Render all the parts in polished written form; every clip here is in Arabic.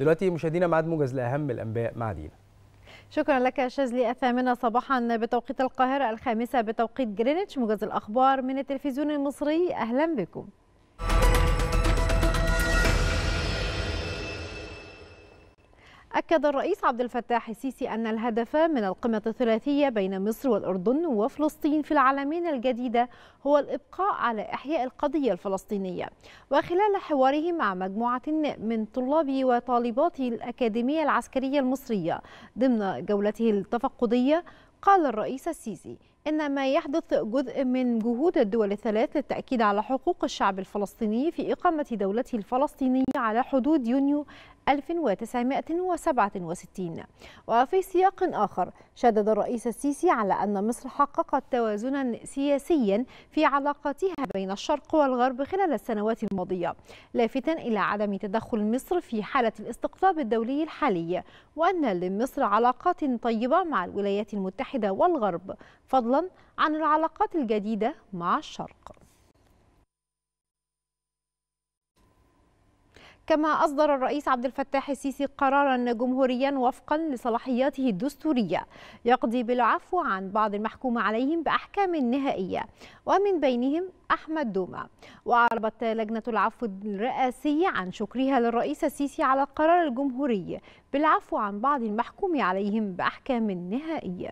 دلوقتي مشاهدينا ميعاد موجز لأهم الأنباء مع دينا. شكرا لك شاذلي. 8 صباحا بتوقيت القاهرة، 5 بتوقيت جرينتش. موجز الأخبار من التلفزيون المصري، أهلا بكم. أكد الرئيس عبد الفتاح السيسي أن الهدف من القمة الثلاثية بين مصر والأردن وفلسطين في العالمين الجديدة هو الإبقاء على إحياء القضية الفلسطينية. وخلال حواره مع مجموعة من طلاب وطالبات الأكاديمية العسكرية المصرية ضمن جولته التفقدية، قال الرئيس السيسي إن ما يحدث جزء من جهود الدول الثلاث للتأكيد على حقوق الشعب الفلسطيني في إقامة دولته الفلسطينية على حدود يونيو 1967. وفي سياق آخر، شدد الرئيس السيسي على أن مصر حققت توازنا سياسيا في علاقاتها بين الشرق والغرب خلال السنوات الماضية، لافتا إلى عدم تدخل مصر في حالة الاستقطاب الدولي الحالي، وأن لمصر علاقات طيبة مع الولايات المتحدة والغرب، فضلا عن العلاقات الجديدة مع الشرق. كما أصدر الرئيس عبد الفتاح السيسي قرارا جمهوريا وفقا لصلاحياته الدستورية يقضي بالعفو عن بعض المحكوم عليهم بأحكام نهائية، ومن بينهم أحمد دوما. وأعربت لجنة العفو الرئاسية عن شكرها للرئيس السيسي على القرار الجمهوري بالعفو عن بعض المحكوم عليهم بأحكام نهائية.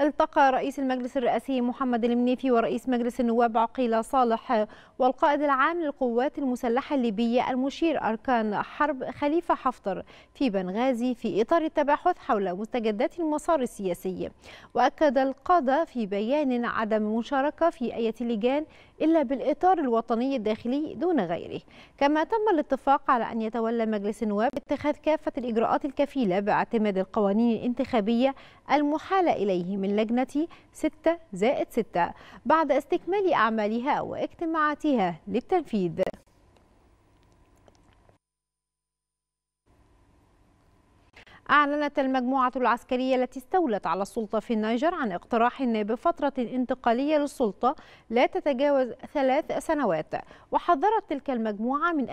التقى رئيس المجلس الرئاسي محمد المنفي ورئيس مجلس النواب عقيلة صالح والقائد العام للقوات المسلحة الليبية المشير أركان حرب خليفة حفتر في بنغازي في إطار التباحث حول مستجدات المسار السياسي. وأكد القادة في بيان عدم المشاركة في أي لجان إلا بالإطار الوطني الداخلي دون غيره. كما تم الاتفاق على أن يتولى مجلس النواب اتخاذ كافة الإجراءات الكفيلة باعتماد القوانين الانتخابية المحالة إليه من لجنة 6+6 بعد استكمال أعمالها واجتماعاتها للتنفيذ. أعلنت المجموعة العسكرية التي استولت على السلطة في النيجر عن اقتراح بفترة انتقالية للسلطة لا تتجاوز 3 سنوات، وحذرت تلك المجموعة من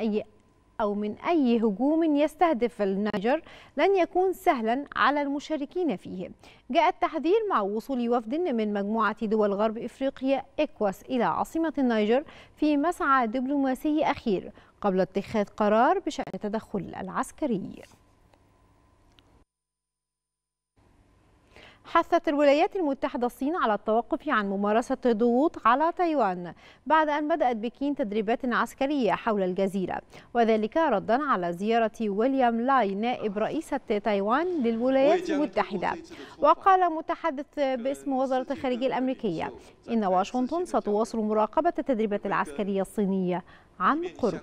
أي هجوم يستهدف النيجر لن يكون سهلا على المشاركين فيه. جاء التحذير مع وصول وفد من مجموعة دول غرب إفريقيا إكواس إلى عاصمة النيجر في مسعى دبلوماسي أخير قبل اتخاذ قرار بشأن التدخل العسكري. حثت الولايات المتحدة الصين على التوقف عن ممارسة ضغوط على تايوان بعد أن بدأت بكين تدريبات عسكرية حول الجزيرة، وذلك ردا على زيارة ويليام لاي نائب رئيسة تايوان للولايات المتحدة. وقال متحدث باسم وزارة الخارجية الأمريكية إن واشنطن ستواصل مراقبة التدريبات العسكرية الصينية عن قرب.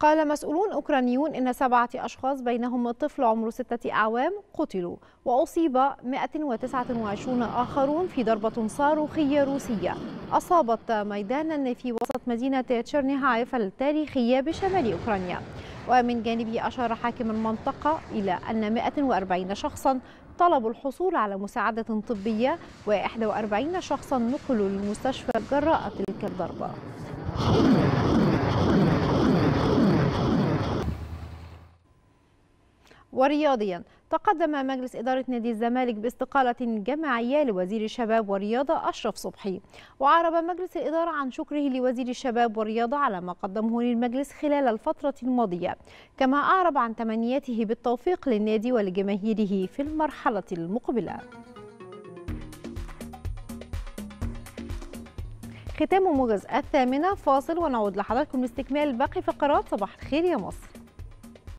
قال مسؤولون أوكرانيون إن 7 أشخاص بينهم طفل عمره 6 أعوام قتلوا، وأصيب 129 آخرون في ضربة صاروخية روسية أصابت ميدانا في وسط مدينة تشرنهايف التاريخية بشمال أوكرانيا. ومن جانبه أشار حاكم المنطقة إلى أن 140 شخصا طلبوا الحصول على مساعدة طبية، و41 شخصا نقلوا للمستشفى جراء تلك الضربة. ورياضيا، تقدم مجلس إدارة نادي الزمالك باستقالة جماعية لوزير الشباب والرياضة أشرف صبحي. وأعرب مجلس الإدارة عن شكره لوزير الشباب والرياضة على ما قدمه للمجلس خلال الفترة الماضية، كما أعرب عن تمنياته بالتوفيق للنادي ولجماهيره في المرحلة المقبلة. ختام موجز الثامنة، فاصل ونعود لحضراتكم لاستكمال باقي فقرات صباح الخير يا مصر.